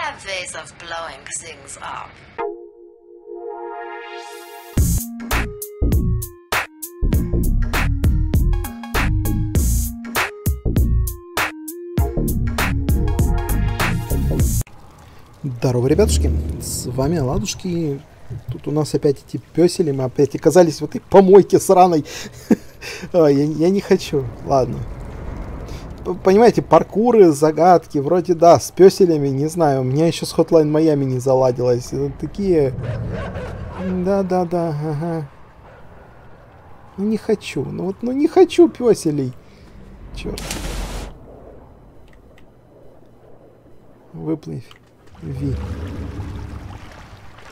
have ways of blowing things up. Здорово, ребятушки, с вами Ладушки. Тут у нас опять эти пёсели, мы опять оказались в этой помойке сраной. Я не хочу, ладно. Понимаете, паркуры, загадки, вроде да, с пёселями, не знаю, у меня еще с Hotline Miami не заладилось. Такие... Да-да-да, ага. Не хочу, ну вот, ну не хочу пёселей. Чёрт. Выплыв. Ви.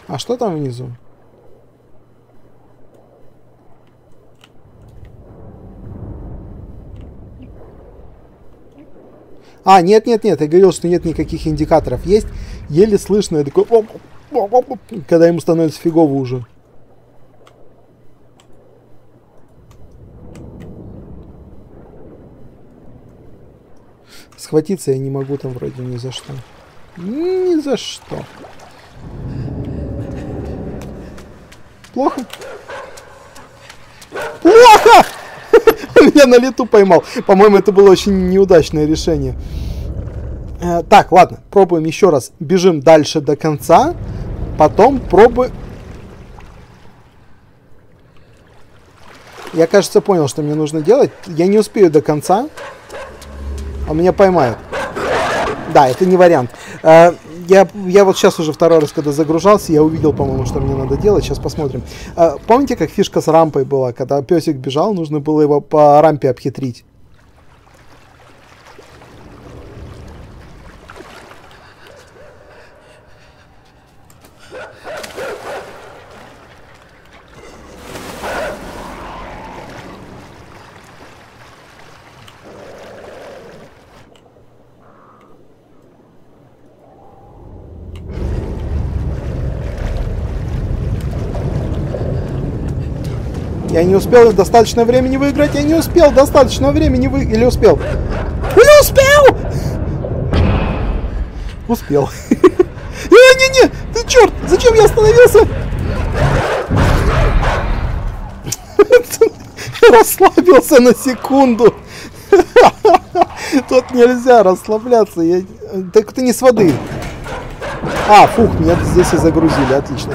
А что там внизу? А, нет-нет-нет, я говорил, что нет никаких индикаторов. Есть, еле слышно, я такой... Когда ему становится фигово уже. Схватиться я не могу там вроде ни за что. Ни за что. Плохо? Плохо! Он меня на лету поймал. По-моему, это было очень неудачное решение. Так, ладно. Пробуем еще раз. Бежим дальше до конца. Потом пробуем... Я, кажется, понял, что мне нужно делать. Я не успею до конца. Он меня поймает. Да, это не вариант. Я вот сейчас уже второй раз, когда загружался, я увидел, по-моему, что мне надо делать. Сейчас посмотрим. Помните, как фишка с рампой была? Когда песик бежал, нужно было его по рампе обхитрить. Я не успел достаточно времени выиграть. Я не успел достаточно времени выиграть. Или успел? Или успел? Успел. Не-не-не! Ты черт! Зачем я остановился? Расслабился на секунду. Тут нельзя расслабляться. Так это не с воды. А, фух, меня здесь и загрузили. Отлично.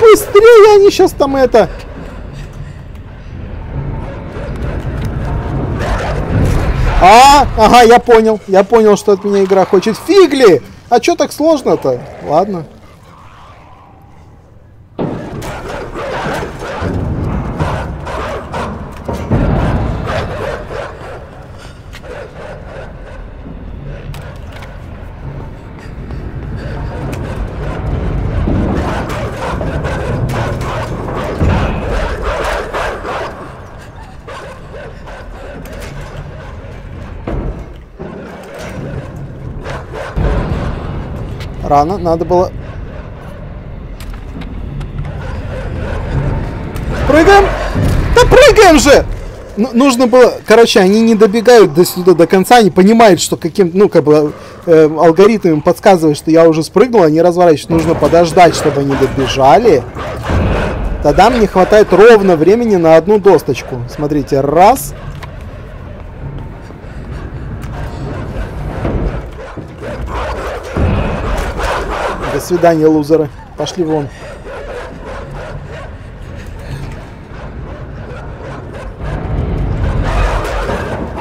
Быстрее они сейчас там это... А, ага, я понял, что от меня игра хочет. Фигли! А чё так сложно-то? Ладно. Рано, надо было... Прыгаем? Да прыгаем же! Нужно было... Короче, они не добегают до сюда до конца, они понимают, что каким... Ну, как бы алгоритм им подсказывает, что я уже спрыгнул, они разворачиваются. Нужно подождать, чтобы они добежали. Тогда мне хватает ровно времени на одну досточку. Смотрите, раз... До свидания, лузеры. Пошли вон.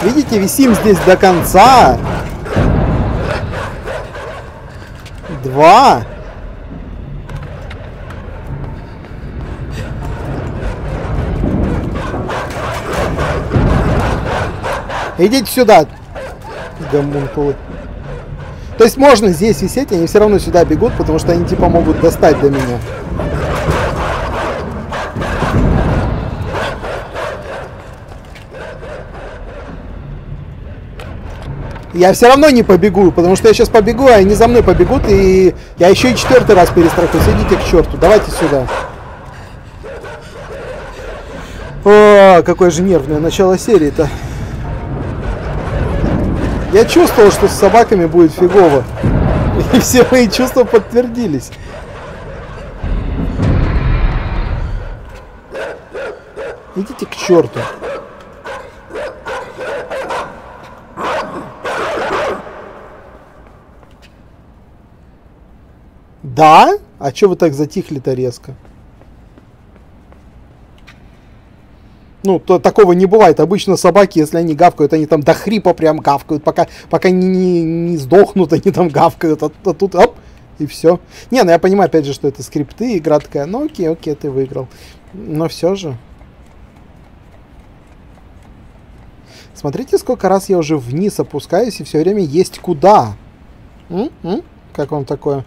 Видите, висим здесь до конца. Два. Идите сюда, гомункулы. То есть можно здесь висеть, они все равно сюда бегут, потому что они типа могут достать до меня. Я все равно не побегу, потому что я сейчас побегу, а они за мной побегут, и я еще и четвертый раз перестрахуюсь. Идите к черту, давайте сюда. О, какое же нервное начало серии-то. Я чувствовал, что с собаками будет фигово. И все мои чувства подтвердились. Идите к черту. Да? А чё вы так затихли-то резко? Ну, то такого не бывает. Обычно собаки, если они гавкают, они там до хрипа прям гавкают. Пока не сдохнут, они там гавкают. А тут оп, и все. Не, ну я понимаю, опять же, что это скрипты, игра такая. Ну окей, ты выиграл. Но все же. Смотрите, сколько раз я уже вниз опускаюсь, и все время есть куда. Как вам такое?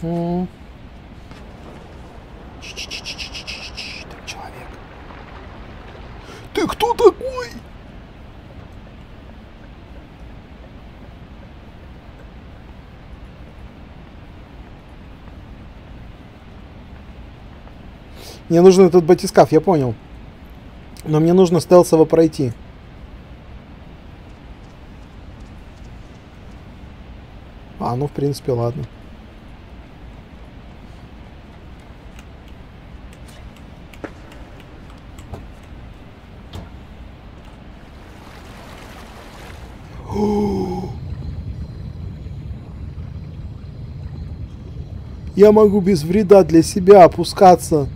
Там человек. Ты кто такой? Мне нужен этот батискаф, я понял. Но мне нужно стелсово пройти. А, ну в принципе, ладно. Я могу без вреда для себя опускаться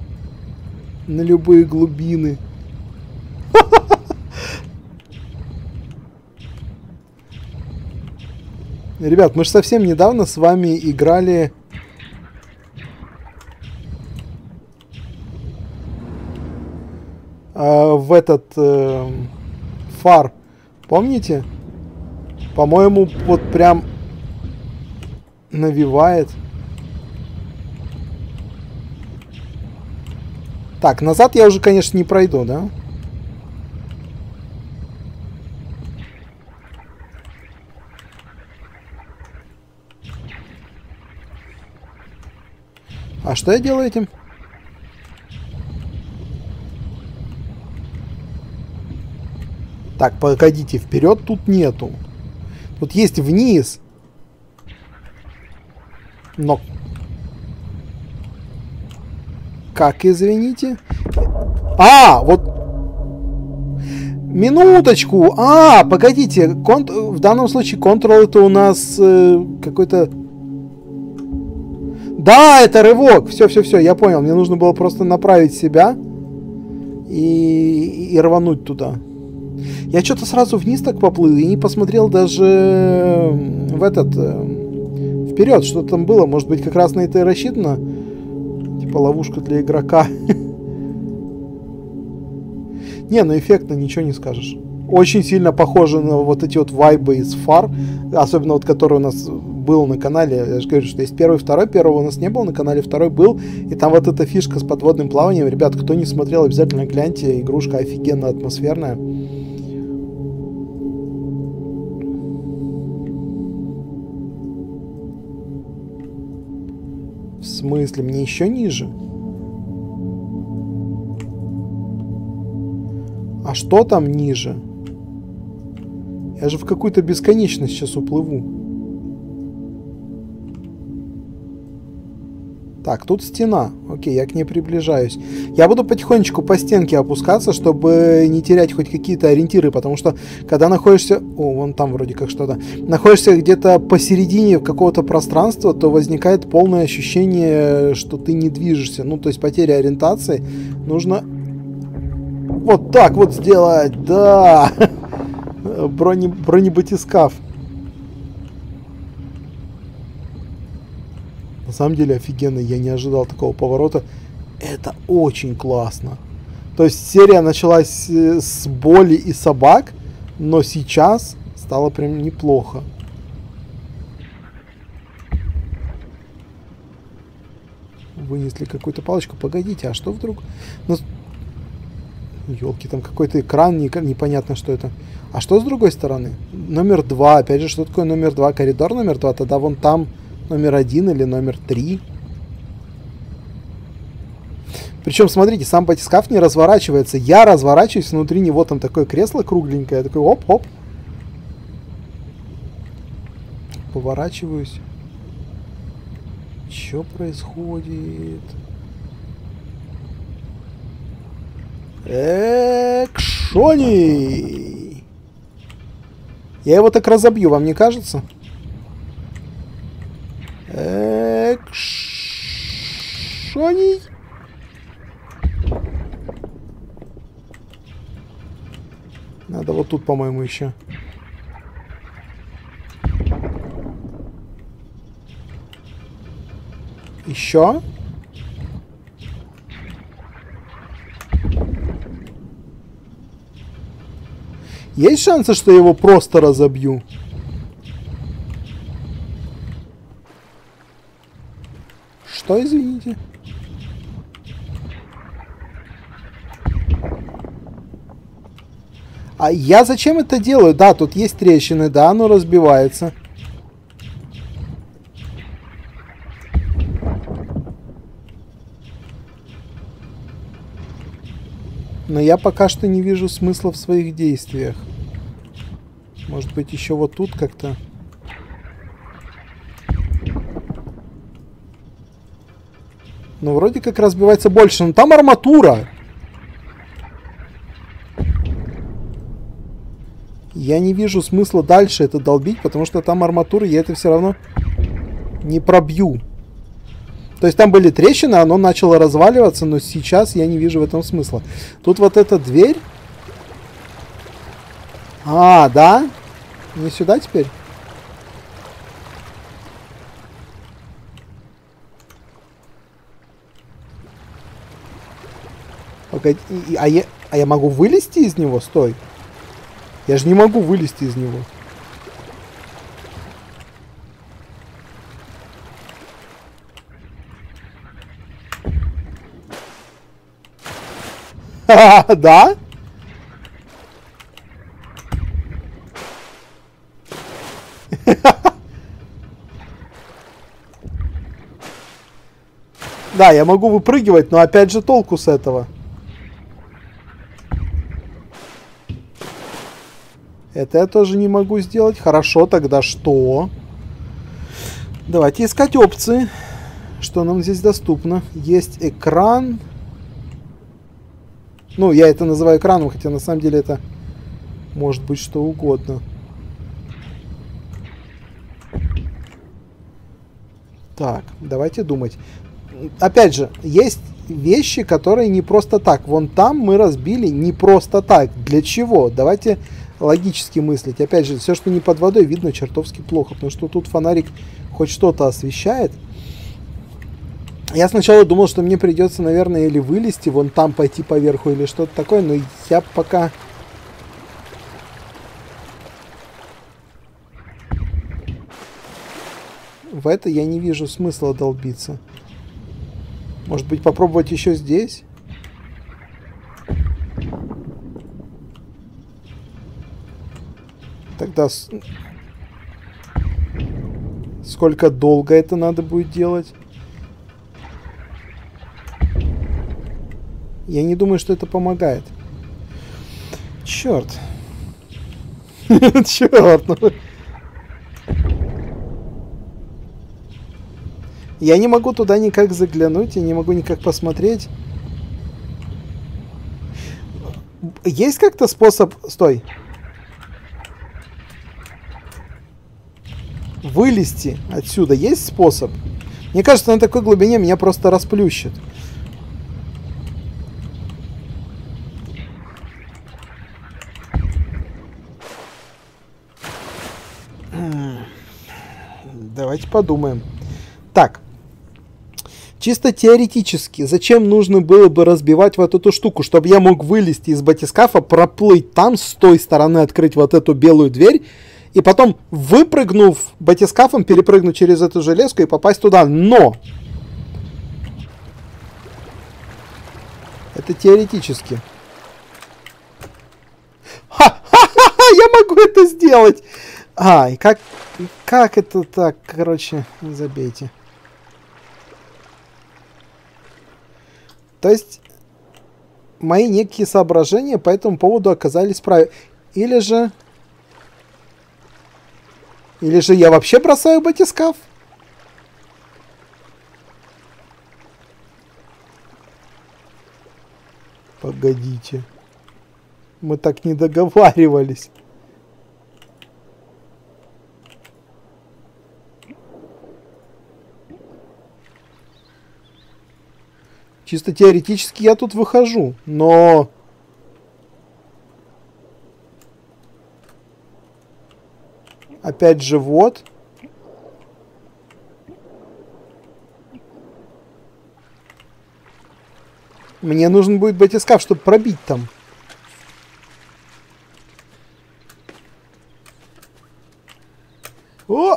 на любые глубины. Ребят, мы же совсем недавно с вами играли... в этот... фар. Помните? По-моему, вот прям... навевает... Так, назад я уже, конечно, не пройду, да? А что я делаю этим? Так, погодите, вперед тут нету. Тут есть вниз. Но... Как, извините? А, вот... Минуточку! А, погодите. В данном случае Control это у нас какой-то... Да, это рывок. Все, я понял. Мне нужно было просто направить себя и рвануть туда. Я что-то сразу вниз так поплыл и не посмотрел даже в этот... вперед, что там было. Может быть, как раз на это и рассчитано. Ловушка для игрока. Не, ну эффектно ничего не скажешь. Очень сильно похоже на вот эти вот вайбы из фар, особенно вот который у нас был на канале. Я же говорю, что есть первый, второй. Первого у нас не было на канале, второй был. И там вот эта фишка с подводным плаванием. Ребят, кто не смотрел, обязательно гляньте. Игрушка офигенно атмосферная. В смысле, мне еще ниже? А что там ниже? Я же в какую-то бесконечность сейчас уплыву. Так, тут стена. Окей, я к ней приближаюсь. Я буду потихонечку по стенке опускаться, чтобы не терять хоть какие-то ориентиры, потому что когда находишься... О, вон там вроде как что-то. Находишься где-то посередине какого-то пространства, то возникает полное ощущение, что ты не движешься. Ну, то есть потеря ориентации. Нужно вот так вот сделать. Да! Бронебатискаф. На самом деле офигенно, я не ожидал такого поворота. Это очень классно. То есть серия началась с боли и собак, но сейчас стало прям неплохо. Вынесли какую-то палочку. Погодите, а что вдруг? Ну, ёлки, там какой-то экран, непонятно что это. А что с другой стороны? Номер 2, опять же, что такое номер 2? Коридор номер 2, тогда вон там... Номер 1 или номер 3. Причем, смотрите, сам батискаф не разворачивается. Я разворачиваюсь, внутри него там такое кресло кругленькое. Я такой оп-оп. Поворачиваюсь. Что происходит? Экшони! Я его так разобью, вам не кажется? Экшони! Надо вот тут, по-моему, еще. Еще. Есть шансы, что я его просто разобью? Что, извините? А я зачем это делаю? Да, тут есть трещины, да, оно разбивается. Но я пока что не вижу смысла в своих действиях. Может быть, еще вот тут как-то. Ну, вроде как разбивается больше, но там арматура. Я не вижу смысла дальше это долбить, потому что там арматура, я это все равно не пробью. То есть там были трещины, оно начало разваливаться, но сейчас я не вижу в этом смысла. Тут вот эта дверь. А, да? Не сюда теперь? Погоди, а я могу вылезти из него? Стой. Я же не могу вылезти из него. Да? Да, я могу выпрыгивать, но опять же толку с этого. Это я тоже не могу сделать. Хорошо, тогда что? Давайте искать опции. Что нам здесь доступно? Есть экран. Ну, я это называю экраном, хотя на самом деле это может быть что угодно. Так, давайте думать. Опять же, есть вещи, которые не просто так. Вон там мы разбили не просто так. Для чего? Давайте логически мыслить. Опять же, все, что не под водой, видно чертовски плохо, потому что тут фонарик хоть что-то освещает. Я сначала думал, что мне придется, наверное, или вылезти, вон там пойти поверху, или что-то такое, но я пока... В это я не вижу смысла долбиться. Может быть, попробовать еще здесь? Тогда... Сколько долго это надо будет делать? Я не думаю, что это помогает. Черт. Черт. Я не могу туда никак заглянуть, я не могу никак посмотреть. Есть как-то способ... Стой. Вылезти отсюда. Есть способ? Мне кажется, на такой глубине меня просто расплющит. Давайте подумаем. Так, чисто теоретически, зачем нужно было бы разбивать вот эту штуку, чтобы я мог вылезти из батискафа, проплыть там, с той стороны открыть вот эту белую дверь, и потом, выпрыгнув батискафом, перепрыгнуть через эту железку и попасть туда. Но! Это теоретически. Ха-ха-ха-ха! Я могу это сделать! А, и как это так? Короче, забейте. То есть мои некие соображения по этому поводу оказались правильными. Или же я вообще бросаю батискаф? Погодите. Мы так не договаривались. Чисто теоретически я тут выхожу, но... Опять же, вот. Мне нужен будет батискаф, чтобы пробить там. О!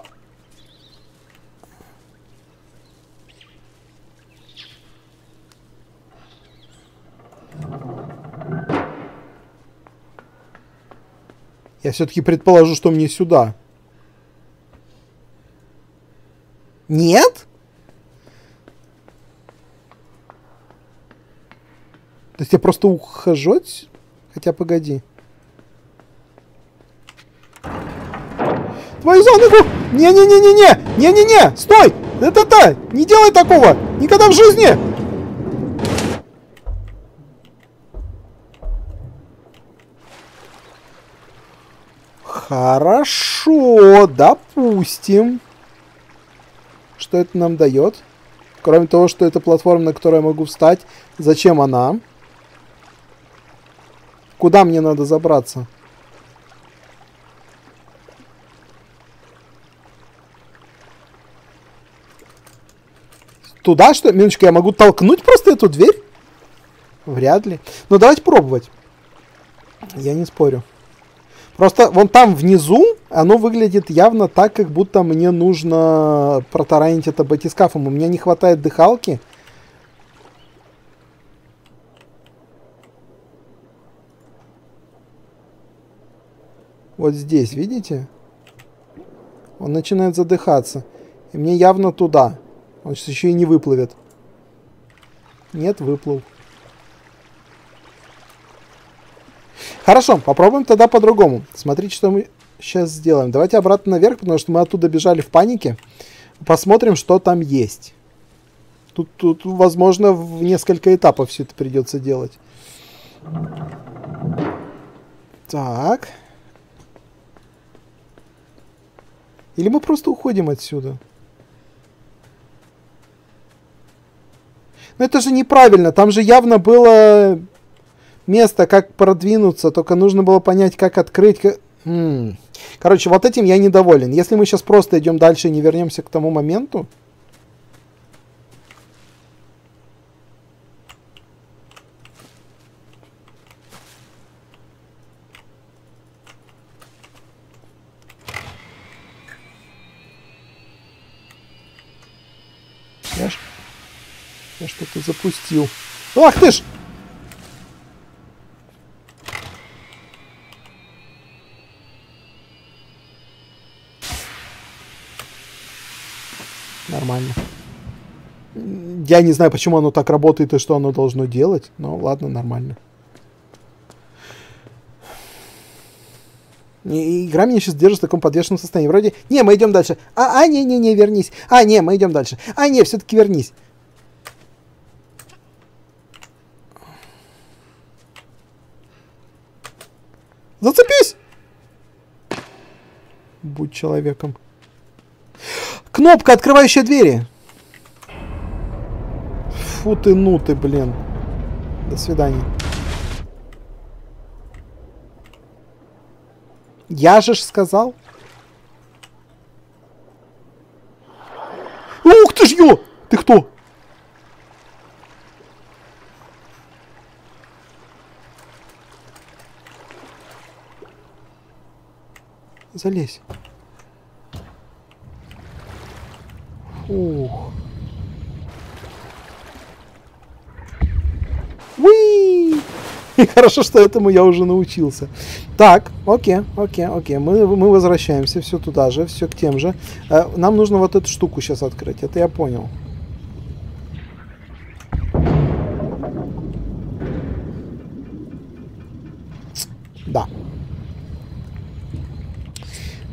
Я все-таки предположу, что мне сюда. Нет? То есть я просто ухожу? Хотя погоди. Твою за ногу! Не-не-не-не-не! Не-не-не! Стой! Это-то! Не делай такого! Никогда в жизни! Хорошо, допустим. Что это нам дает? Кроме того, что это платформа, на которой я могу встать. Зачем она? Куда мне надо забраться? Туда, что? Минуточку, я могу толкнуть просто эту дверь? Вряд ли. Но давайте пробовать. Я не спорю. Просто вон там внизу оно выглядит явно так, как будто мне нужно протаранить это батискафом. У меня не хватает дыхалки. Вот здесь, видите? Он начинает задыхаться. И мне явно туда. Он сейчас еще и не выплывет. Нет, выплыл. Хорошо, попробуем тогда по-другому. Смотрите, что мы сейчас сделаем. Давайте обратно наверх, потому что мы оттуда бежали в панике. Посмотрим, что там есть. Тут возможно, в несколько этапов все это придется делать. Так. Или мы просто уходим отсюда? Но это же неправильно. Там же явно было... Место, как продвинуться, только нужно было понять, как открыть. Короче, вот этим я недоволен. Если мы сейчас просто идем дальше и не вернемся к тому моменту. Я что-то запустил. Ах ты ж! Нормально. Я не знаю, почему оно так работает и что оно должно делать, но ладно, нормально. И игра меня сейчас держит в таком подвешенном состоянии. Вроде, не, мы идем дальше. Не, вернись. Не, мы идем дальше. Не, все-таки вернись. Зацепись! Будь человеком. Кнопка, открывающая двери. Фу ты, ну ты, блин. До свидания. Я же ж сказал. Ух ты ж, ё! Ты кто? Залезь. Ух. Уи! И хорошо, что этому я уже научился. Так, окей. Мы возвращаемся, все туда же, все к тем же. Нам нужно вот эту штуку сейчас открыть, это я понял. Да.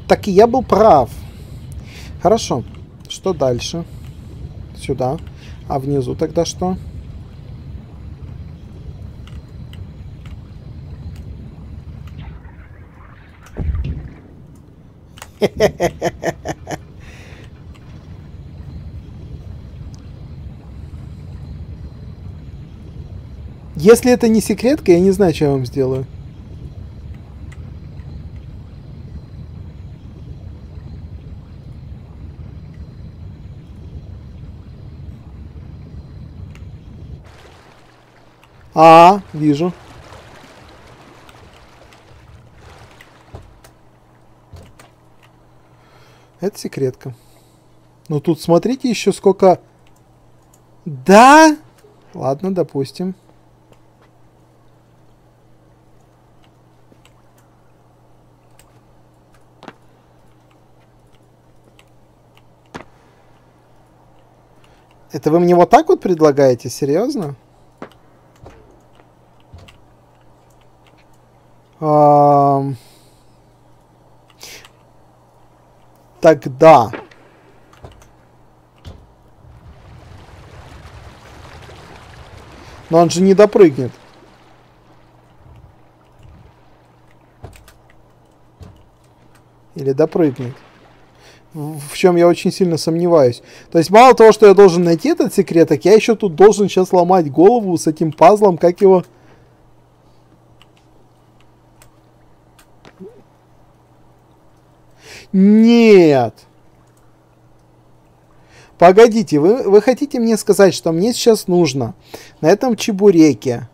Так и я был прав. Хорошо. Что дальше? Сюда. А внизу тогда что? Если это не секретка, я не знаю, что я вам сделаю. А, вижу. Это секретка. Ну тут смотрите еще сколько... Да? Ладно, допустим. Это вы мне вот так вот предлагаете? Серьезно? Тогда. Но он же не допрыгнет. Или допрыгнет. В чем я очень сильно сомневаюсь. То есть мало того, что я должен найти этот секрет, так я еще тут должен сейчас ломать голову с этим пазлом, как его... Нет. Погодите, вы хотите мне сказать, что мне сейчас нужно на этом чебуреке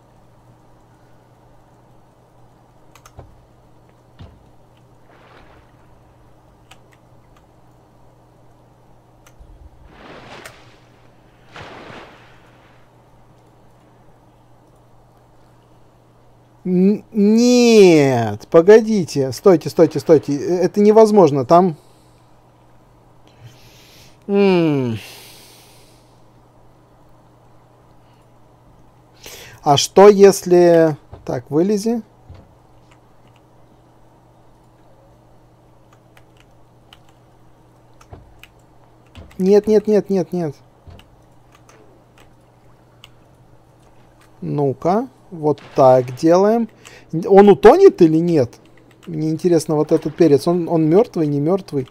нет, погодите, стойте, это невозможно, там... А что если... Так, вылези. Нет. Ну-ка. Вот так делаем. Он утонет или нет? Мне интересно, вот этот перец, он мертвый, не мертвый?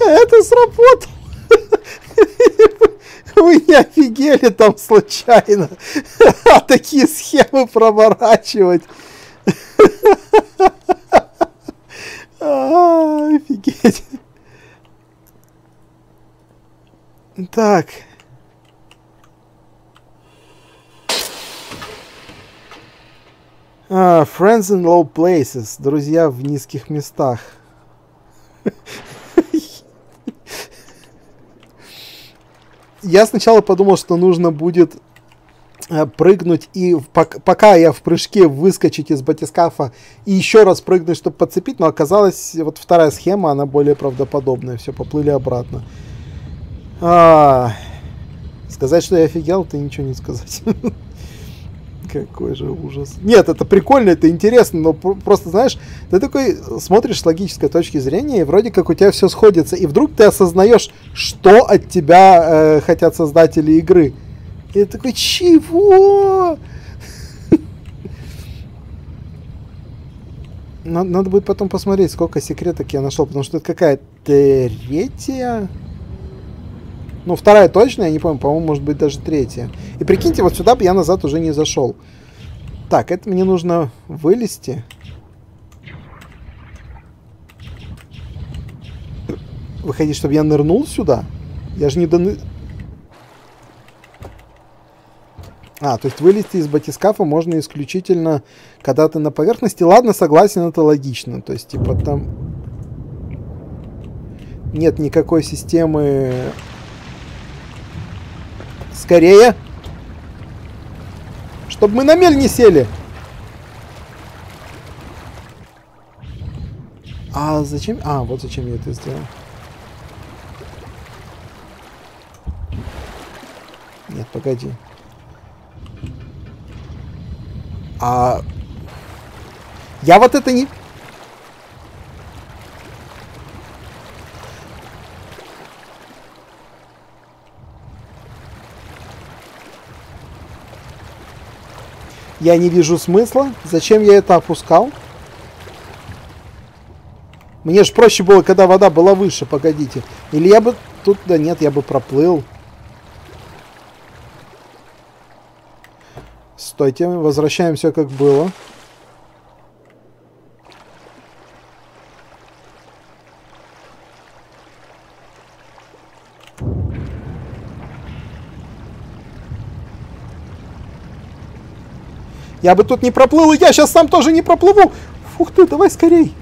Это сработало! Вы не офигели там случайно? Такие схемы проворачивать! Офигеть. Так. Friends in low places. Друзья в низких местах. Я сначала подумал, что нужно будет прыгнуть и пока я в прыжке выскочить из батискафа и еще раз прыгнуть, чтобы подцепить, но оказалось, вот вторая схема, она более правдоподобная. Все, поплыли обратно. Сказать, что я офигел, ты ничего не сказать. Какой же ужас. Нет, это прикольно, это интересно, но просто, знаешь, ты такой смотришь с логической точки зрения, и вроде как у тебя все сходится, и вдруг ты осознаешь, что от тебя хотят создатели игры. Я такой, чего? Надо будет потом посмотреть, сколько секреток я нашел, потому что это какая третья? Ну, вторая точно, я не помню, по-моему, может быть даже третья. И прикиньте, вот сюда бы я назад уже не зашел. Так, это мне нужно вылезти. Вы хотите, чтобы я нырнул сюда? Я же не донырнул. То есть вылезти из батискафа можно исключительно, когда ты на поверхности. Ладно, согласен, это логично. То есть, типа, там нет никакой системы... Скорее! Чтобы мы на мель не сели! А зачем? А, вот зачем я это сделал. Нет, погоди. А... Я вот это не... Я не вижу смысла. Зачем я это опускал? Мне же проще было, когда вода была выше, погодите. Или я бы... Тут, да нет, я бы проплыл. Стойте, возвращаем все как было. Я бы тут не проплыл, и я сейчас сам тоже не проплыву. Фух ты, давай скорей.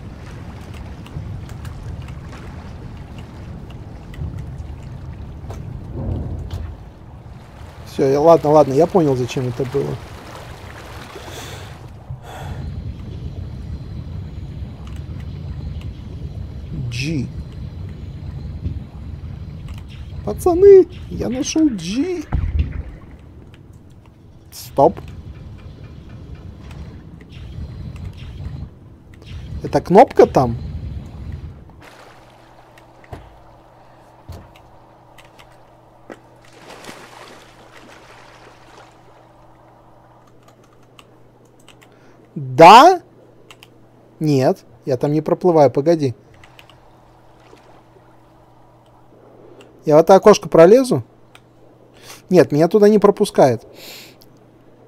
Все, ладно, ладно, я понял, зачем это было. G. Пацаны, я нашел G. Стоп. Это кнопка там? Да? Нет, я там не проплываю, погоди. Я в это окошко пролезу? Нет, меня туда не пропускает.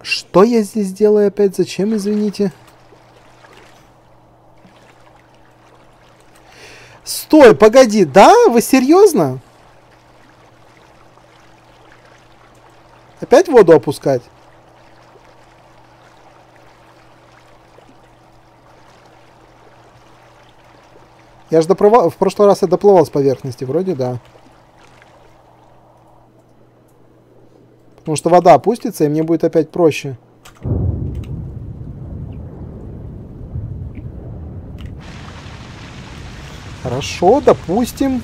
Что я здесь делаю опять? Зачем, извините? Стой, погоди, да? Вы серьезно? Опять воду опускать? Я же доплывал, в прошлый раз я доплывал с поверхности, вроде да. Потому что вода опустится, и мне будет опять проще. Хорошо, допустим.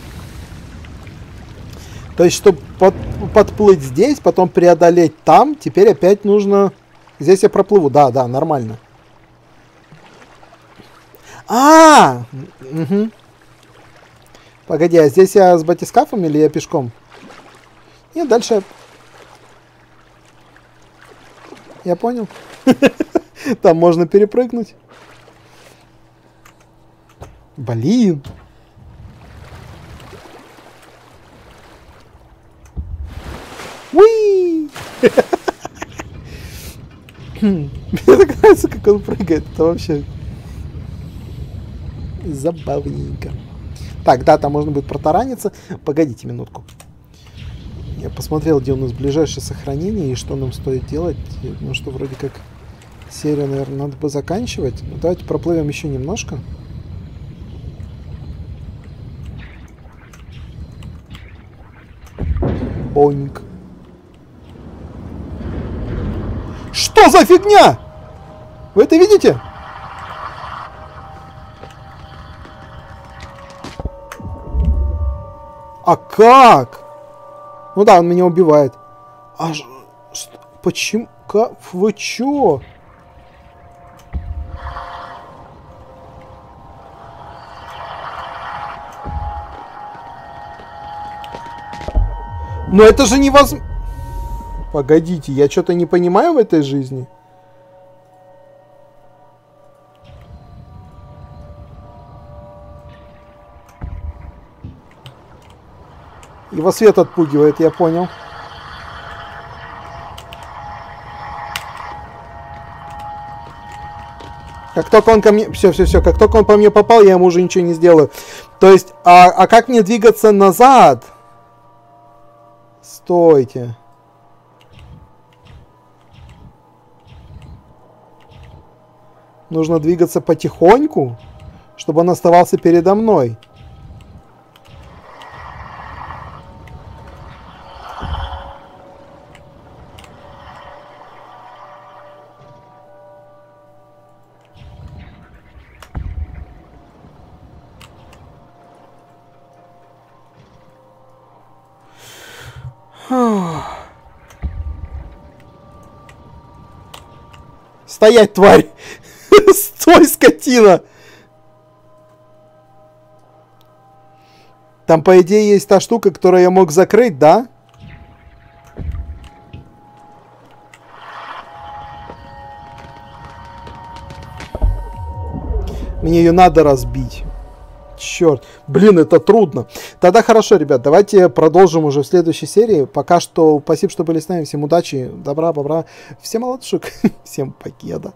То есть, чтобы подплыть здесь, потом преодолеть там, теперь опять нужно... Здесь я проплыву, да, да, нормально. А! Угу. Погоди, а здесь я с батискафом или я пешком? Нет, дальше... Я понял. Там можно перепрыгнуть. Блин. Уи! Мне так нравится, как он прыгает. Это вообще забавненько. Так, да, там можно будет протараниться. Погодите минутку. Я посмотрел, где у нас ближайшее сохранение и что нам стоит делать. Ну что, вроде как серию, наверное, надо бы заканчивать. Но давайте проплывем еще немножко. Бонг. Что за фигня? Вы это видите? А как? Ну да, он меня убивает. А что? Почему? Как? Вы чё? Но это же невозможно. Погодите, я что-то не понимаю в этой жизни. Его свет отпугивает, я понял. Как только он ко мне... Все-все-все. Как только он по мне попал, я ему уже ничего не сделаю. То есть, а как мне двигаться назад? Стойте. Нужно двигаться потихоньку, чтобы он оставался передо мной. Стоять, тварь! Стой, скотина! Там, по идее, есть та штука, которую я мог закрыть, да? Мне ее надо разбить. Черт. Блин, это трудно. Тогда хорошо, ребят, давайте продолжим уже в следующей серии. Пока что спасибо, что были с нами. Всем удачи, добра, бобра. Всем молодших. Всем покеда.